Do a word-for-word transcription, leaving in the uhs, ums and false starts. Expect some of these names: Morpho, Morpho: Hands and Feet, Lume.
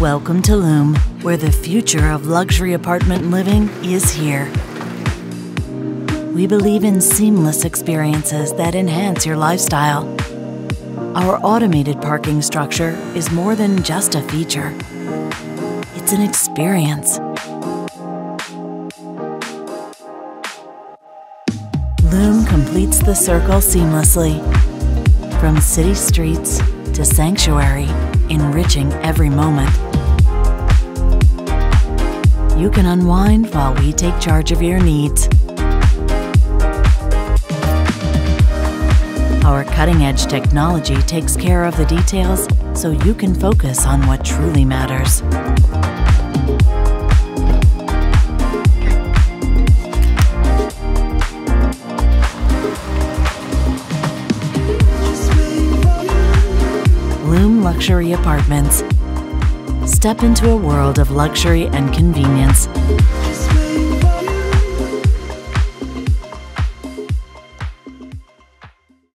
Welcome to Lume, where the future of luxury apartment living is here. We believe in seamless experiences that enhance your lifestyle. Our automated parking structure is more than just a feature. It's an experience. Lume completes the circle seamlessly. From city streets to sanctuary, enriching every moment. You can unwind while we take charge of your needs. Our cutting-edge technology takes care of the details so you can focus on what truly matters. Lume Luxury Apartments. Step into a world of luxury and convenience.